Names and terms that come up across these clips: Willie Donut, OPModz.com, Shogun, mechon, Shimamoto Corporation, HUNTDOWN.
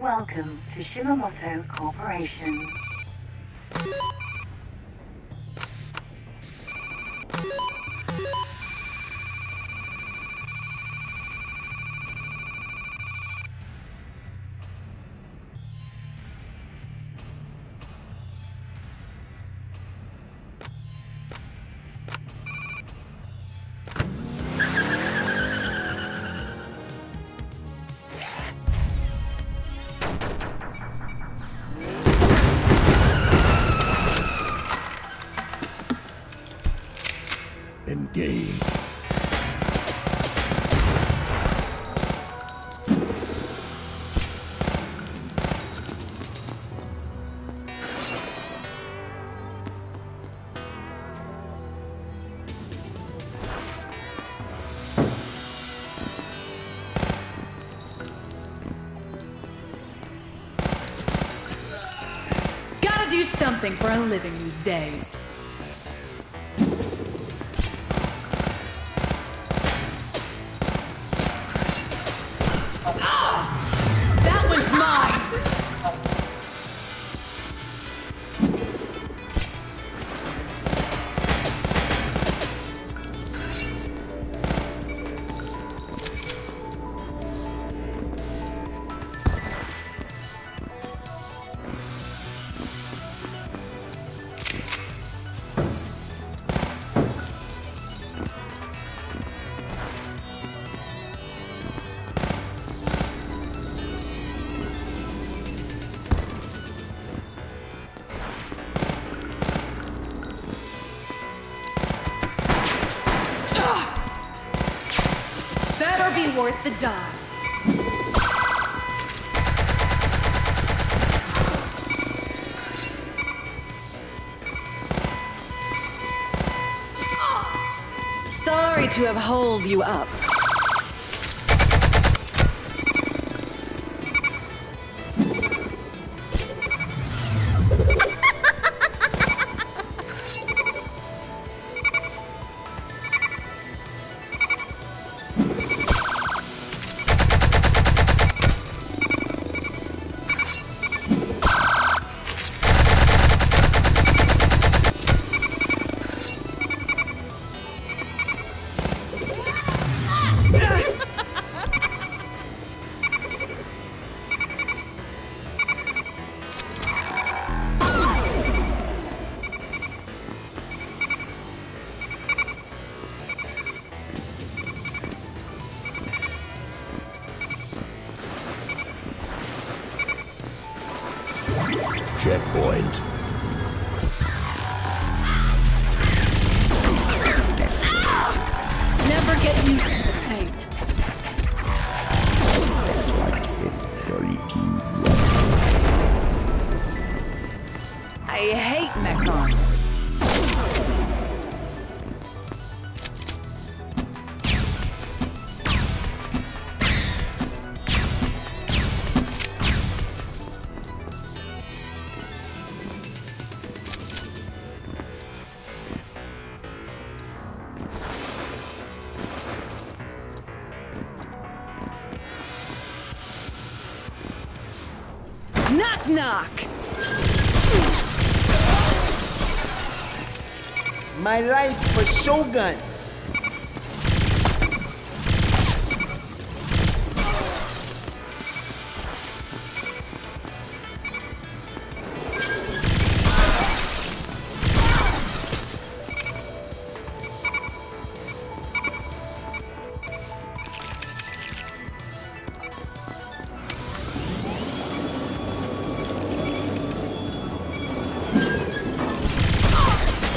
Welcome to Shimamoto Corporation. Do something for a living these days. Worth the dive. Sorry to have holed you up. Checkpoint. Never get used to the pain. I hate mechons. Knock, knock! My life for Shogun!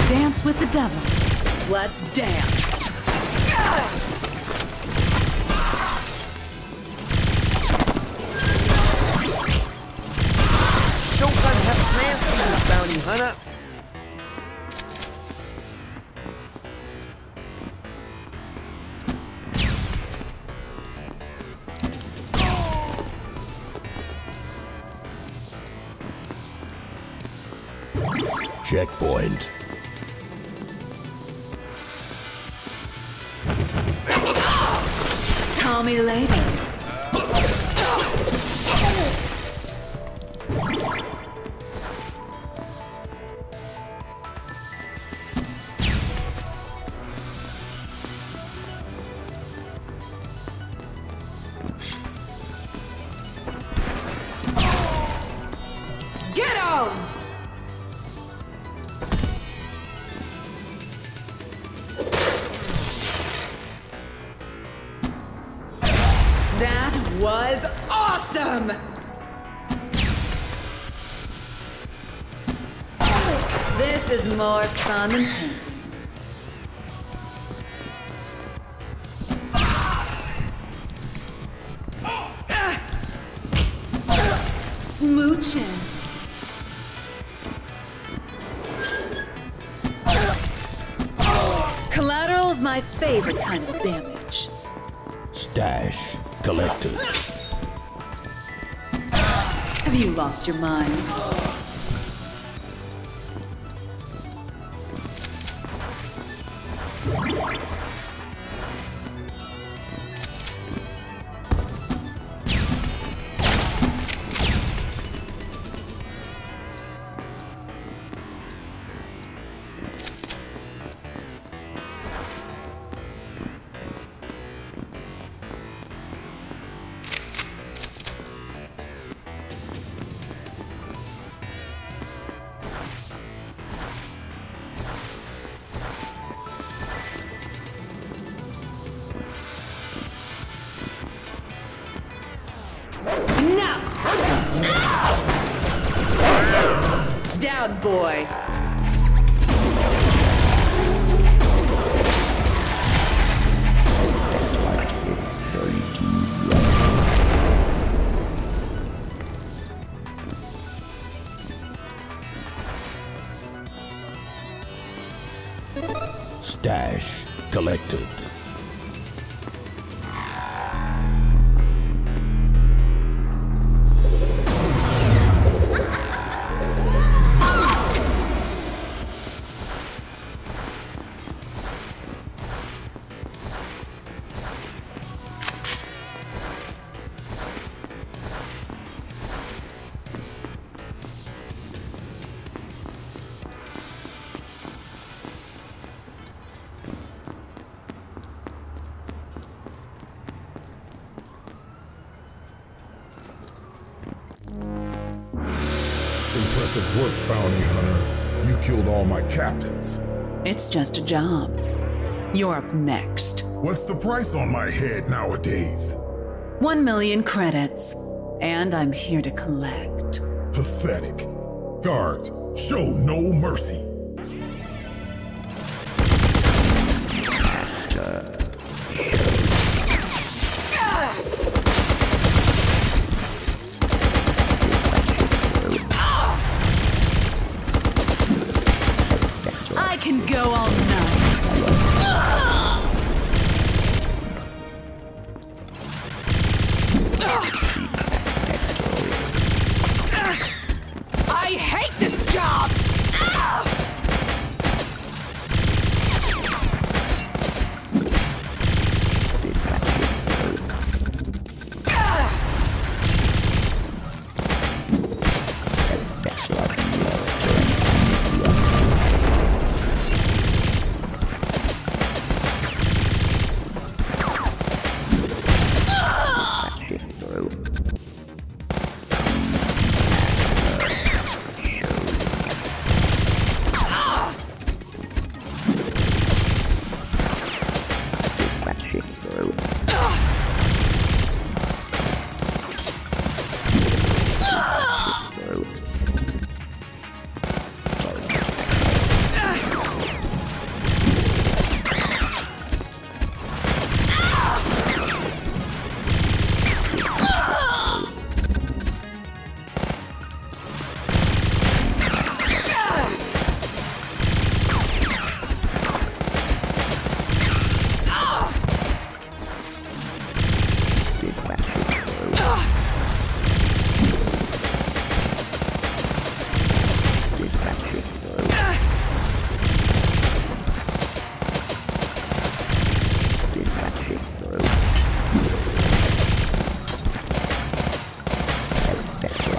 Dance with the devil. Let's dance. Shogun have plans for you, bounty hunter. Checkpoint. Call me later. round! That was awesome! This is more fun than painting. Smooches. Collateral's my favorite kind of damage. Stash collected. Have you lost your mind? Down, boy. Stash collected. Impressive work, bounty hunter. You killed all my captains. It's just a job. You're up next. What's the price on my head nowadays? 1,000,000 credits. And I'm here to collect. Pathetic. Guards, show no mercy.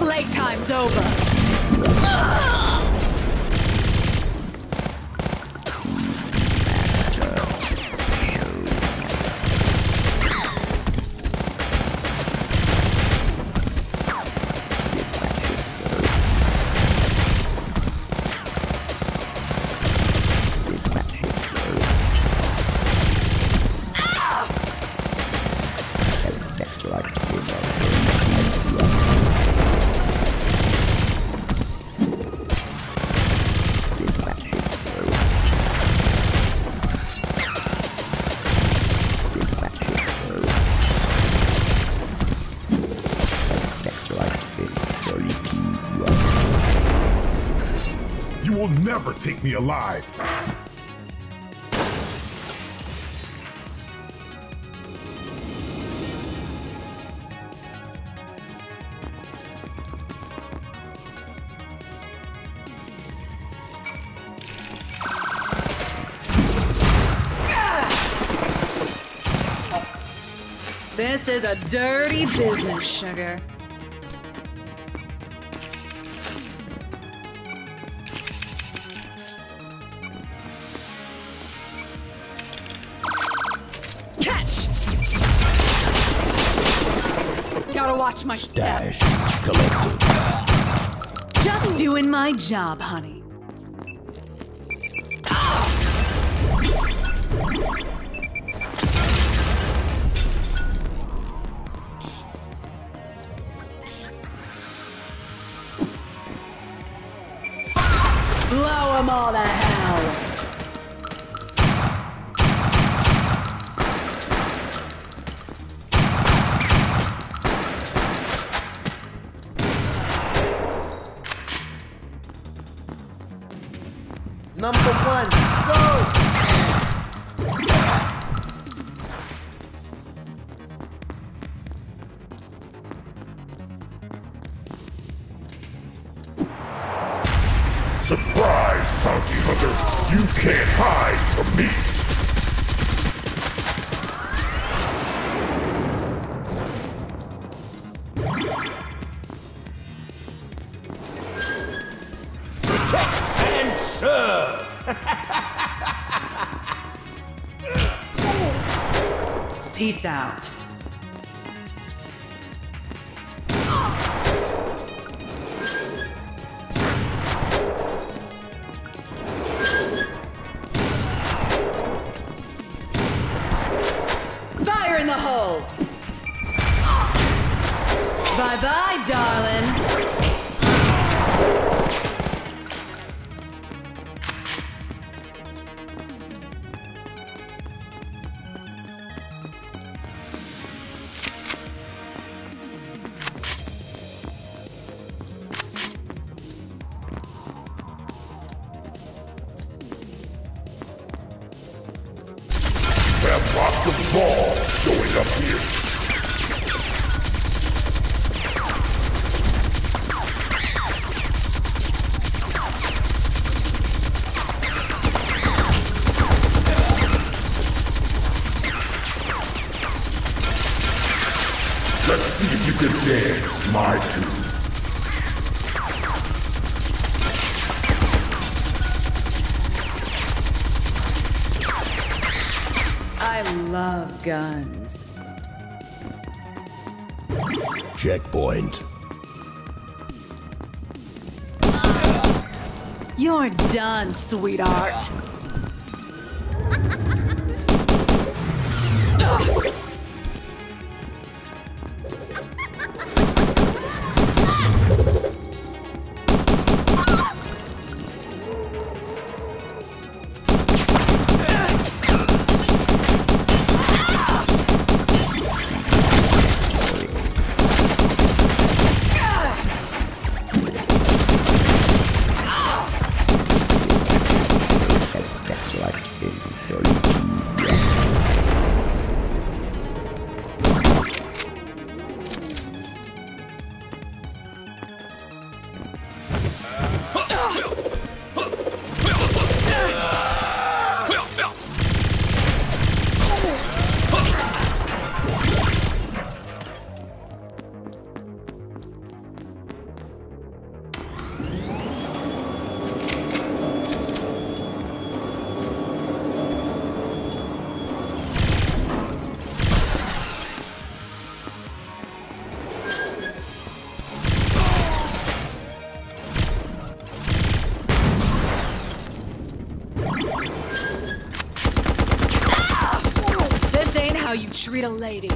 Playtime's over. Never take me alive. This is a dirty business, sugar. My stash collected. Just doing my job, honey. Blow them all the hell. Peace out. Fire in the hole. Bye-bye, darling. Guns. Checkpoint. You're done, sweetheart. Treat a lady.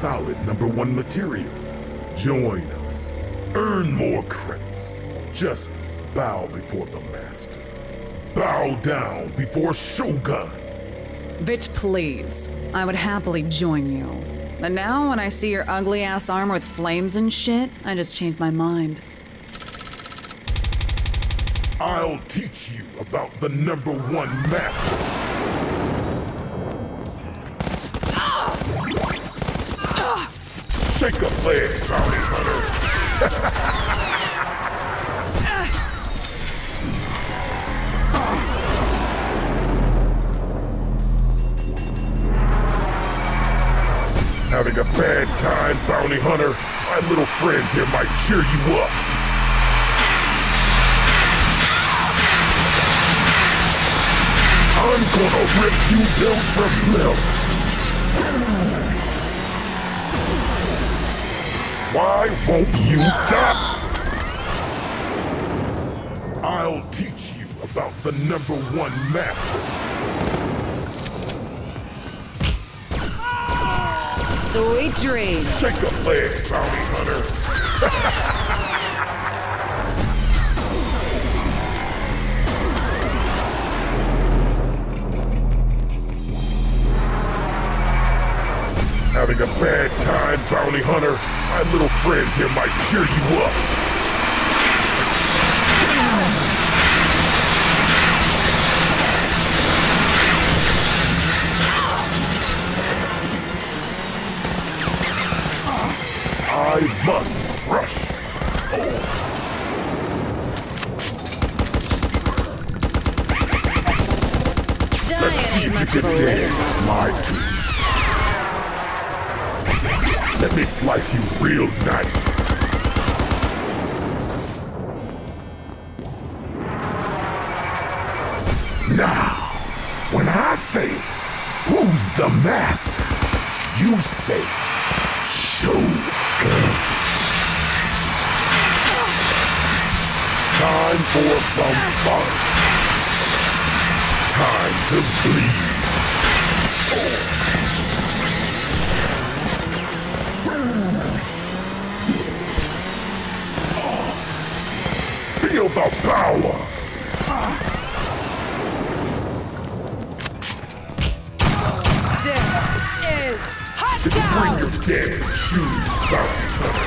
solid #1 material. Join us. Earn more credits. Just bow before the master. Bow down before Shogun. Bitch, please. I would happily join you. But now, when I see your ugly-ass armor with flames and shit, I just change my mind. I'll teach you about the #1 master. Shake a leg, bounty hunter. Having a bad time, bounty hunter? My little friends here might cheer you up. I'm gonna rip you down from limb. Why won't you die? I'll teach you about the #1 master. Sweet dreams. Shake a leg, bounty hunter. Having a bad time, bounty hunter? My little friends here might cheer you up. I must rush. Oh. Let's see if you can dance, my team. Let me slice you real nice. Now, when I say, who's the master? You say, Shogun. Time for some fun. Time to bleed. Feel the power! This is HUNTDOWN! Bring your dancing shoes, bounty hunter.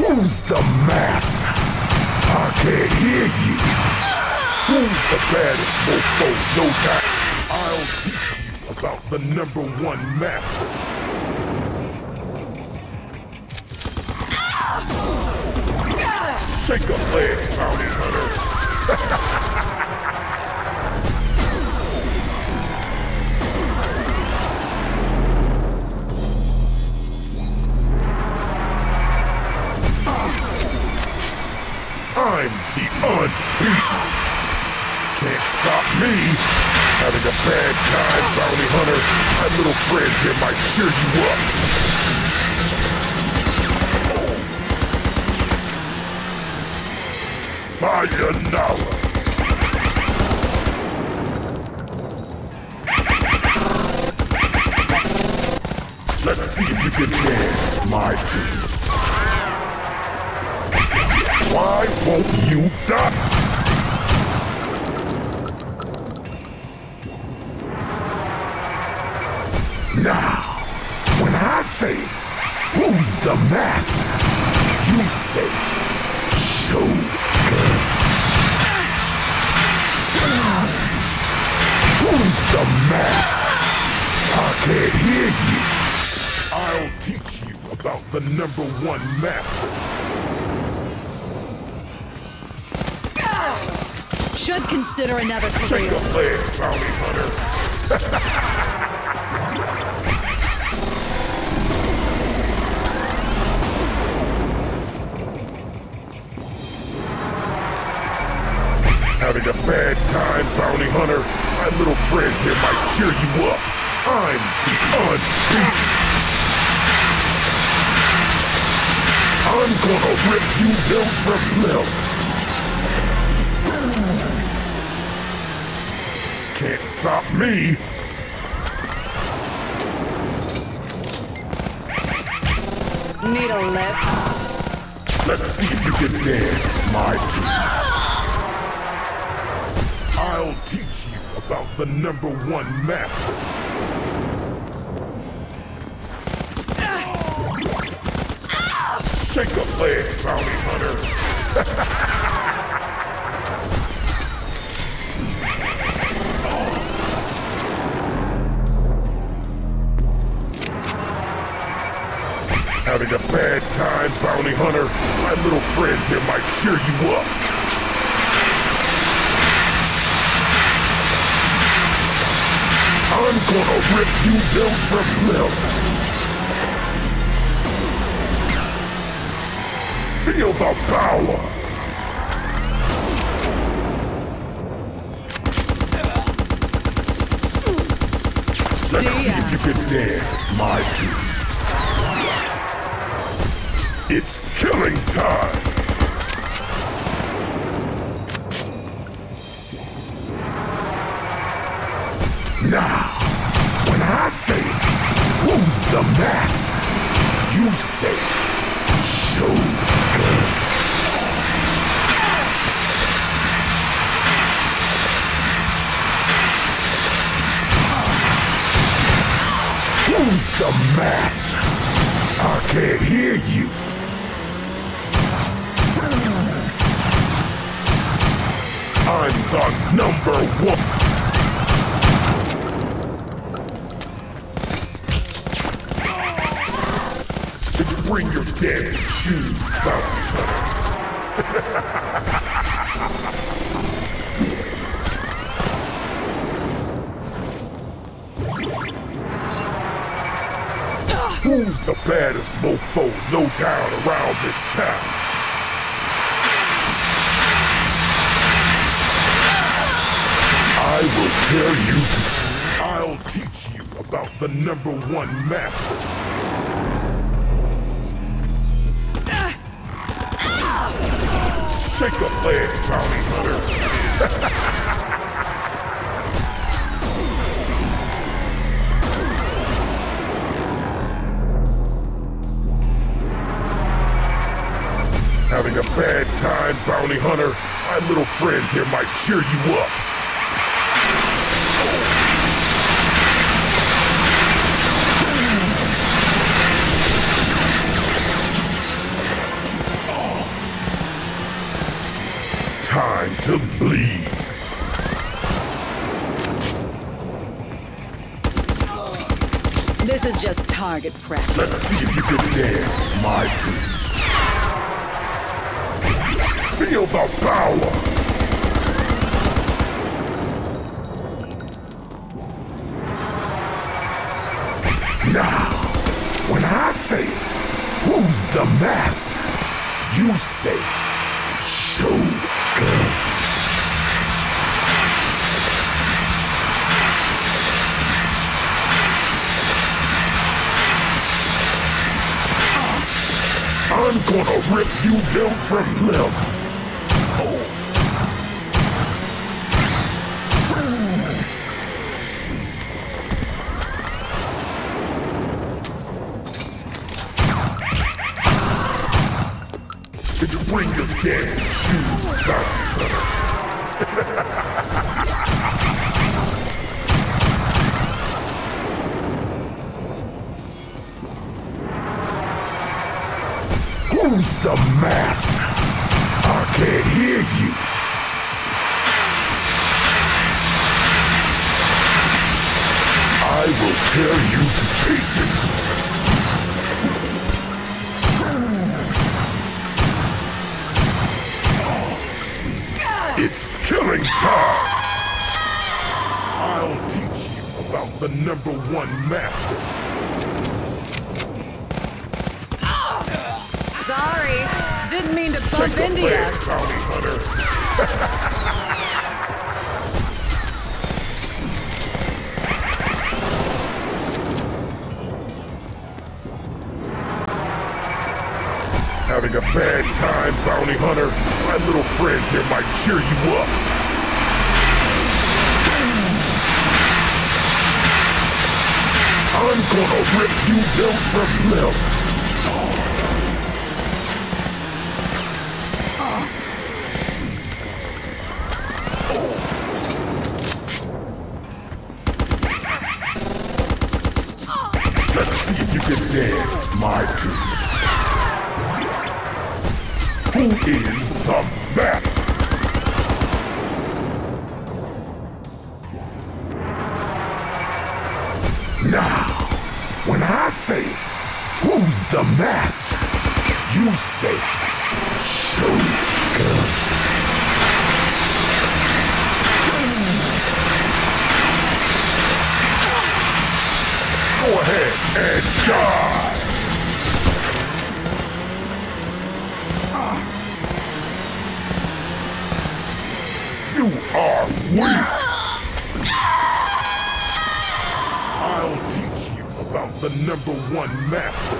Who's the master? I can't hear you. Who's the baddest mofo? No doubt. I'll teach you about the #1 master. Shake a leg, bounty hunter. I'm the unbeaten. Can't stop me. Having a bad time, bounty hunter. My little friends here might cheer you up. Sayonara. Let's see if you can dance, my team. Why won't you die? Now, when I say, who's the master? You say, Shogun. Who's the master? I can't hear you. I'll teach you about the #1 master. Should consider another career. Shake a leg, bounty hunter. Having a bad time, bounty hunter? My little friends here might cheer you up. I'm the unbeaten. I'm gonna rip you down from limb. Can't stop me! Need a lift? Let's see if you can dance, my dude. I'll teach you about the number one master. Shake the leg, bounty hunter! Having a bad time, bounty hunter? My little friends here might cheer you up! I'm gonna rip you limb from limb! Feel the power! Let's see if you can dance, my dude. It's killing time! Now, when I say, who's the master? You say, show. Who's the master? I can't hear you. I'm the number one. Did you bring your dancing shoes, bounty hunter? Who's the baddest mofo no doubt around this town? I will tell you. I'll teach you about the number one master. Shake a leg, bounty hunter. Having a bad time, bounty hunter? My little friends here might cheer you up. Time to bleed. This is just target practice. Let's see if you can dance, my dude. Feel the power! Now, when I say, who's the master? You say, Shogun. I'm gonna rip you limb from limb. Bring your dancing shoes, bounty hunter. Who's the master? I can't hear you. I will tear you to pieces. It's killing time! I'll teach you about the number one master. Sorry, didn't mean to bump into you. Shake the bounty hunter. Having a bad time, bounty hunter. My little friends here might cheer you up. I'm gonna rip you down from limb. Let's see if you can dance, my dude. Who is the map? Say, who's the master? You say, Shogun. Go ahead and die. You are weak. I'll teach you about the number one master.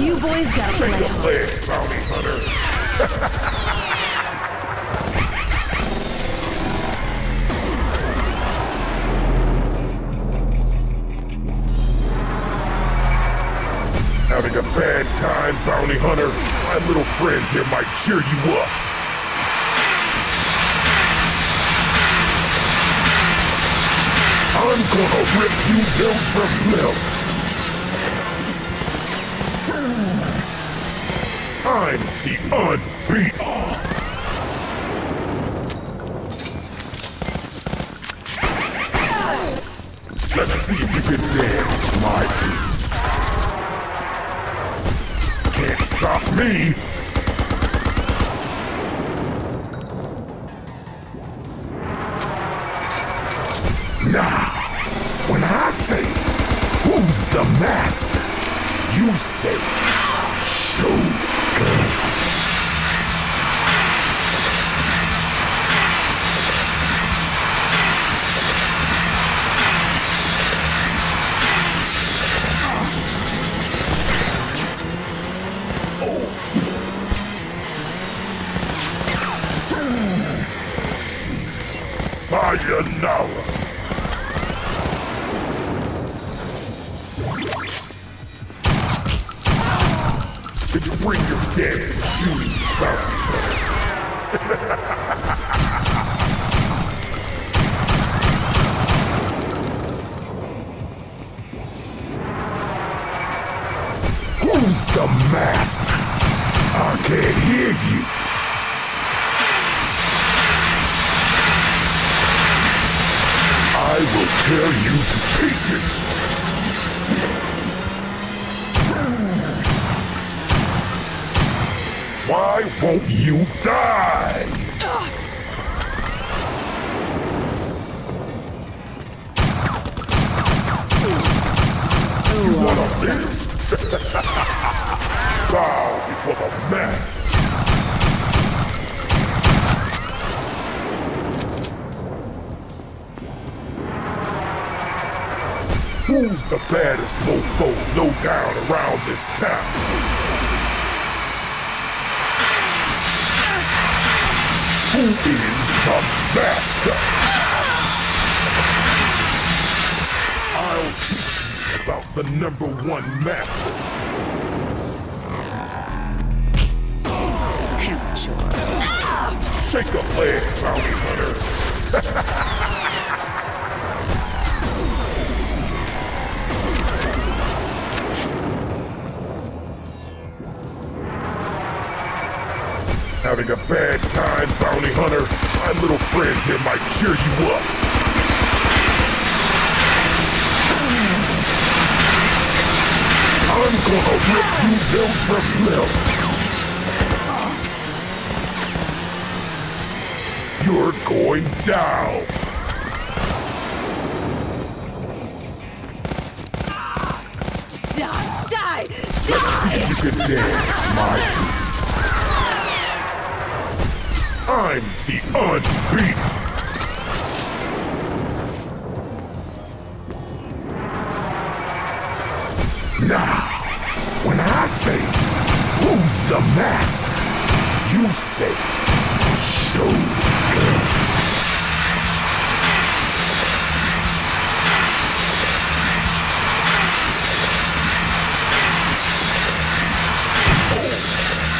You boys got to shake a leg, bounty hunter. Having a bad time, bounty hunter? My little friends here might cheer you up. I'm gonna rip you down from limb. I'm the unbeaten. Let's see if you can dance, my dude. Can't stop me. Nah. When I say, who's the master? You say, Shogun. Sayonara. Could you bring your dancing shoes, bounty hunter? Who's the master? I can't hear you. I will tear you to pieces. Why won't you die? You wanna live? Bow before the master. Who's the baddest mofo low down around this town? Who is the master? I'll teach you about the number one master. Shake a leg, bounty hunter. Having a bad time, bounty hunter. My little friends here might cheer you up. I'm gonna rip you down from limb. You're going down. Die! Let's see if you can dance, my dude. I'm the unbeaten. Nah, You say, show her.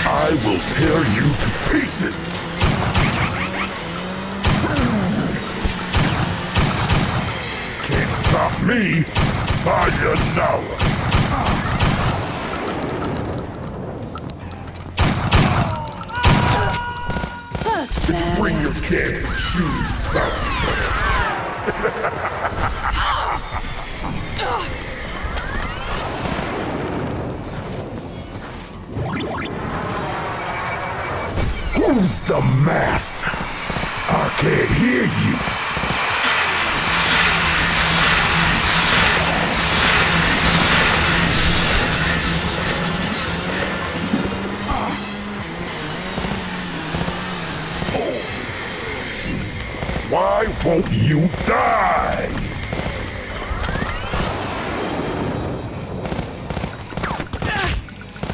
I will tear you to pieces! Can't stop me! Sayonara! Bring your dance and shoes back! Who's the master? I can't hear you. Why won't you die?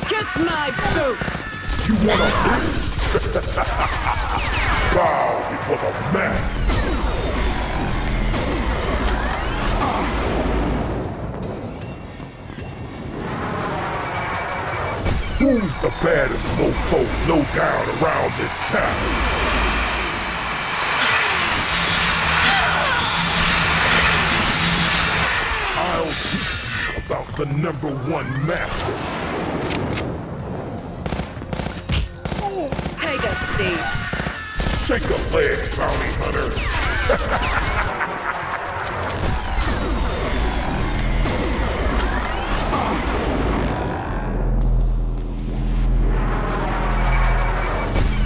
Kiss my boot! You wanna hurt? Bow before the master! Who's the baddest mofo low down around this town? I'll teach you about the #1 master! Take a seat. Shake a leg, bounty hunter.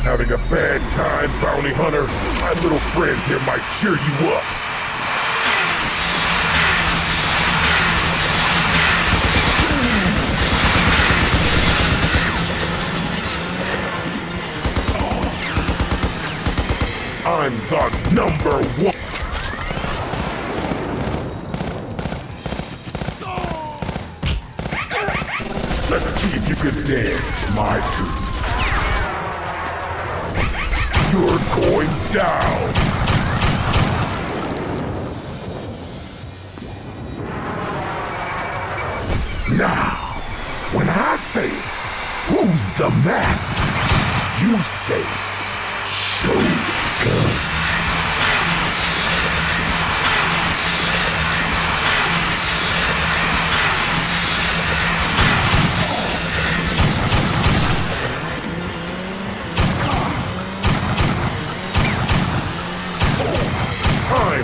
Having a bad time, bounty hunter? My little friends here might cheer you up. I'm the #1! Let's see if you can dance, my dude. You're going down! Now, when I say, who's the master? You say, show. I'm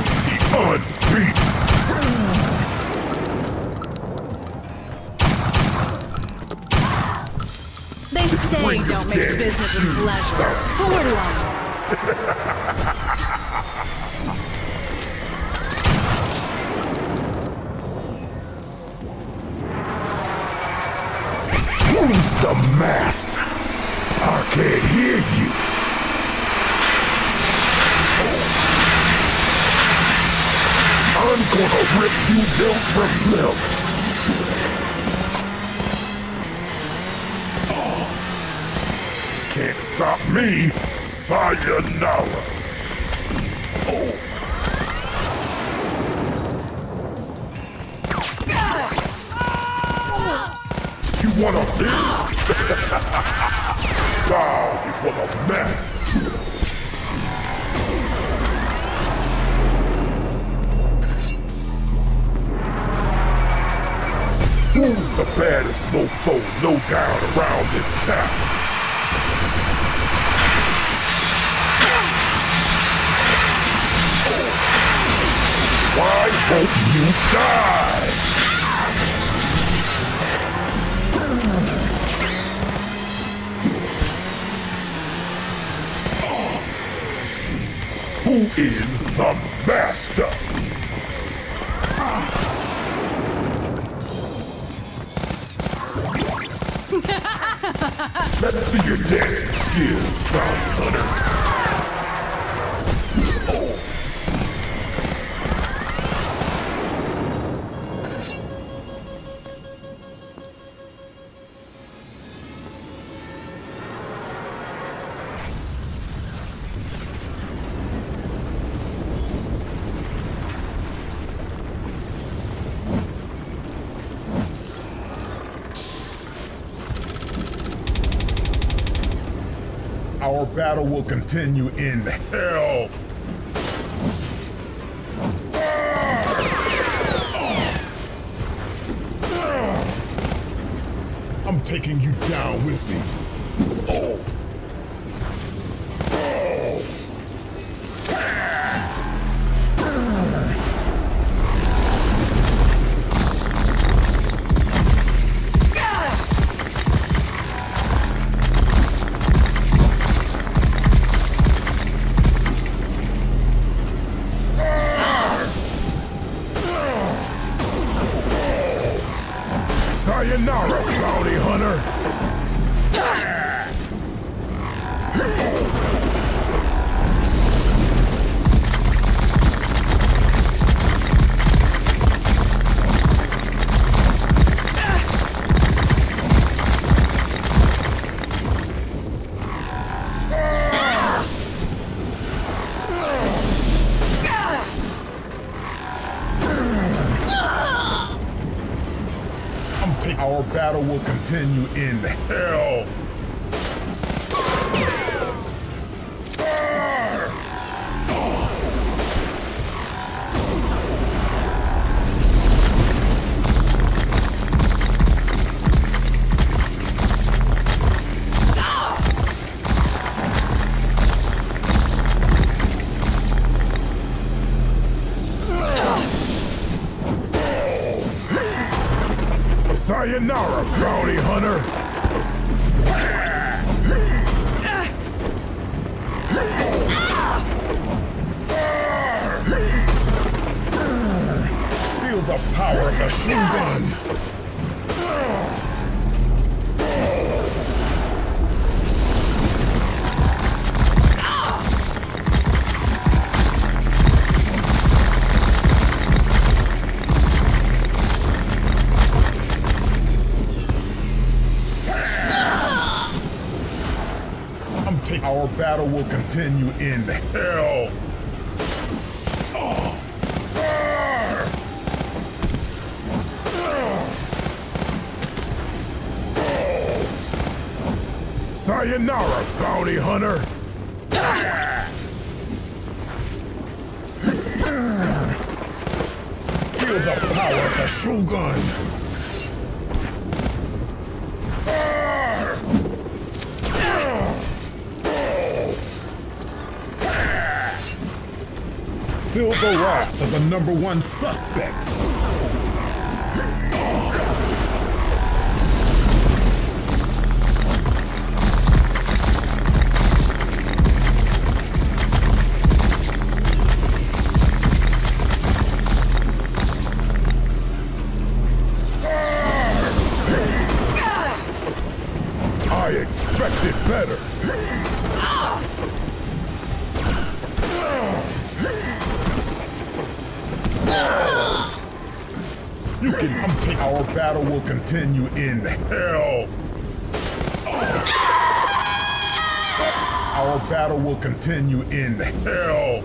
the unbeaten. They say don't mix business with pleasure. Borderline. Who's the master? I can't hear you. I'm gonna rip you limb from limb. Can't stop me. Sayonara! Oh. You wanna live? Bow before the master! Who's the baddest mofo low down around this town? Why won't you die? Who is the master? Let's see your dancing skills, bounty hunter. Our battle will continue in hell. I'm taking you down with me. Oh. Sayonara, bounty hunter! Our battle will continue in hell. Sayonara, bounty hunter! Feel the power of the Shingun! Our battle will continue in hell. Sayonara, bounty hunter! Feel the power of the Shogun! Feel the wrath of the #1 suspects. I expected better. You can take our battle will continue in hell. Our battle will continue in hell.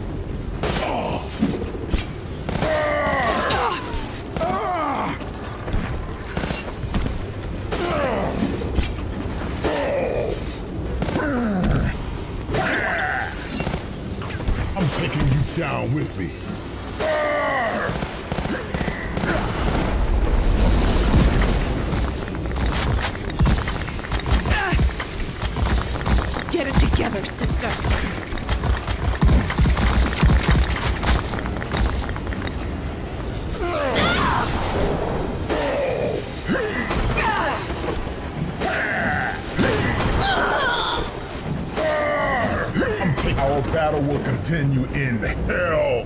I'm taking you down with me. Get it together, sister. Our battle will continue in hell.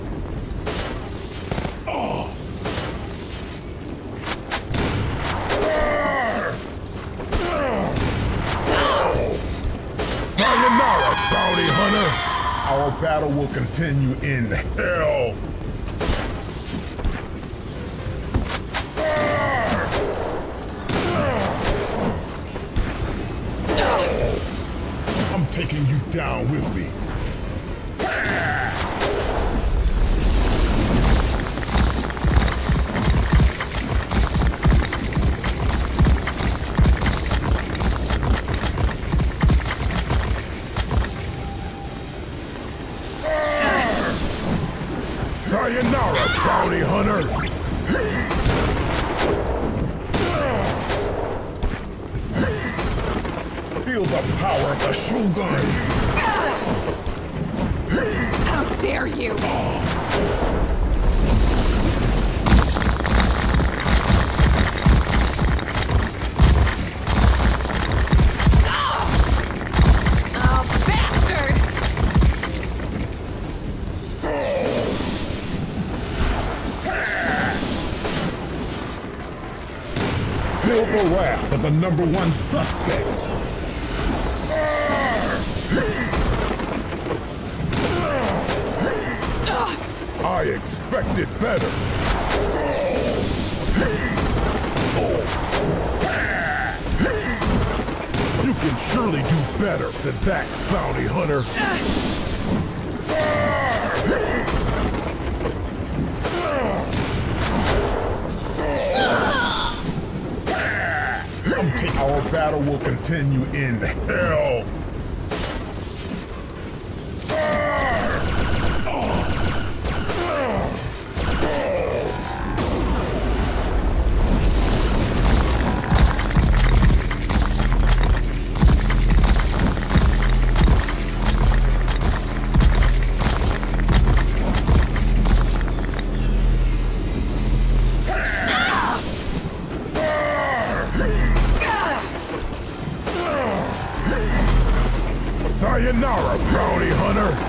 Sayonara, bounty hunter! Our battle will continue in hell! I'm taking you down with me. Sayonara, bounty hunter! Feel the power of the Shogun! How dare you! Oh, bastard! Feel the wrath of the #1 suspects! I expected better. You can surely do better than that, bounty hunter. Our battle will continue in hell. Sayonara, bounty hunter!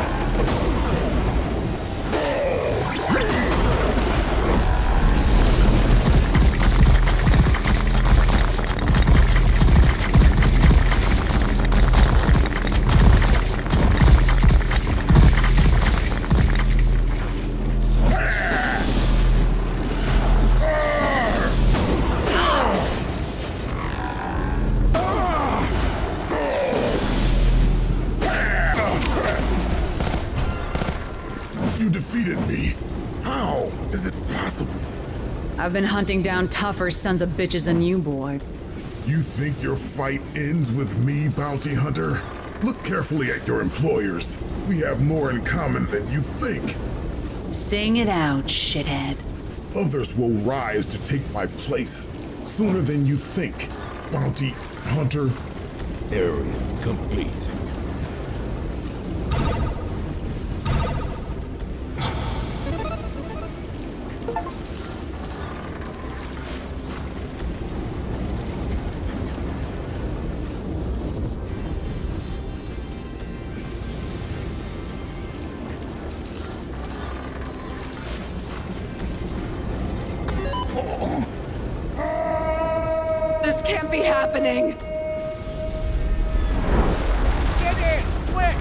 You defeated me. How is it possible? I've been hunting down tougher sons of bitches than you, boy. You think your fight ends with me, bounty hunter? Look carefully at your employers. We have more in common than you think. Sing it out, shithead. Others will rise to take my place sooner than you think, bounty hunter. Area complete. This can't be happening! Get in! Quick!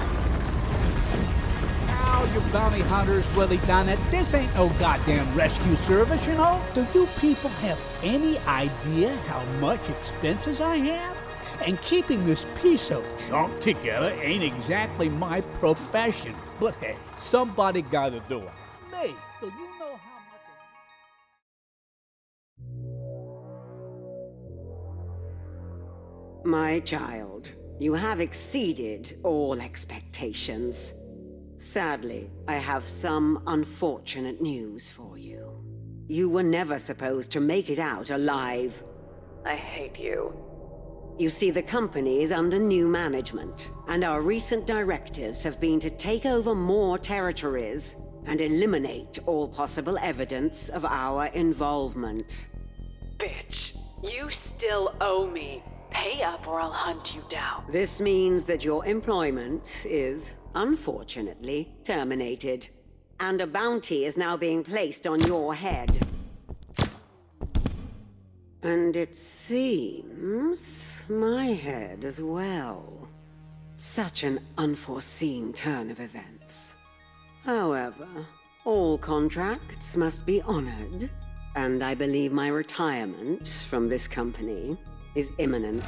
Now, you bounty hunters, Willie Donut, this ain't no goddamn rescue service, you know? Do you people have any idea how much expenses I have? And keeping this piece of junk together ain't exactly my profession. But hey, somebody gotta do it. Me, do you know how? My child, you have exceeded all expectations. Sadly, I have some unfortunate news for you. You were never supposed to make it out alive. I hate you. You see, the company is under new management, and our recent directives have been to take over more territories and eliminate all possible evidence of our involvement. Bitch, you still owe me. Pay up or I'll hunt you down. This means that your employment is, unfortunately, terminated. And a bounty is now being placed on your head. And it seems my head as well. Such an unforeseen turn of events. However, all contracts must be honored. And I believe my retirement from this company is imminent.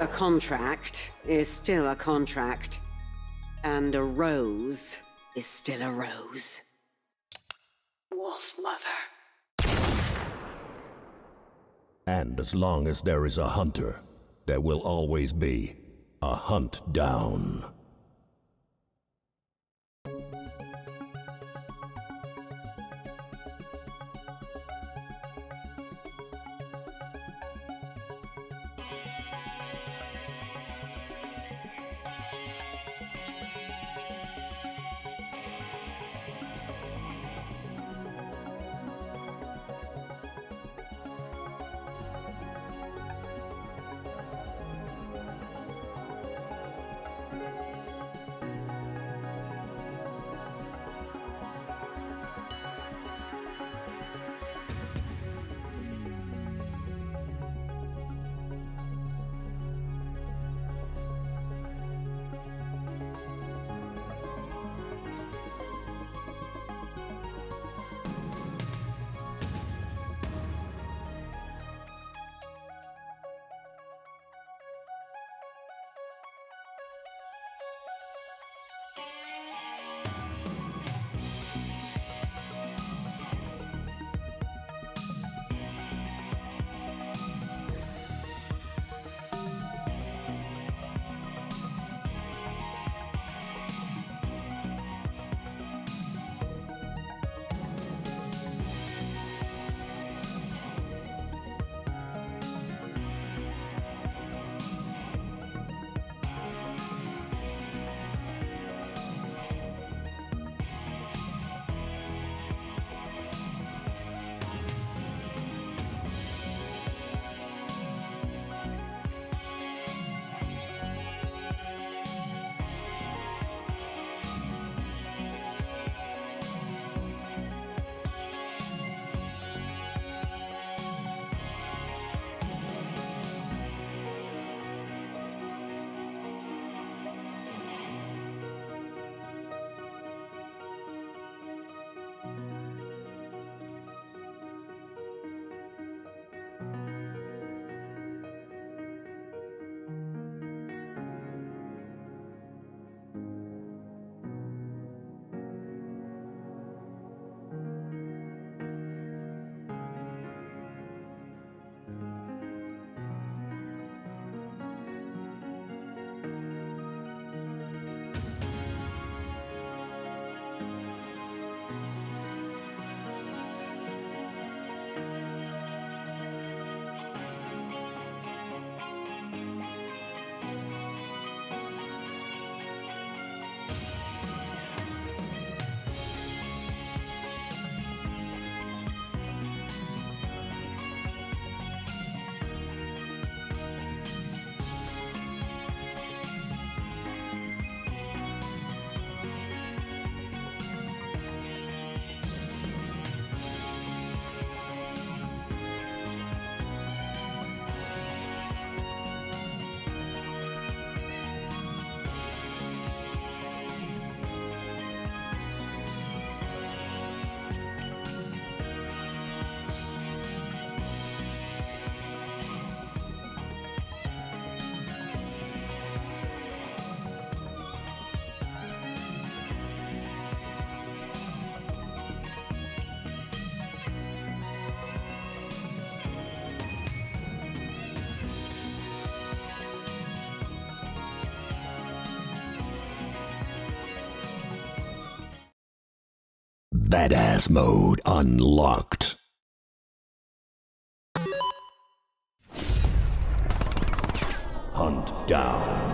A contract is still a contract, and a rose is still a rose. Wolf mother. And as long as there is a hunter, there will always be a hunt down. Badass mode unlocked. Hunt down.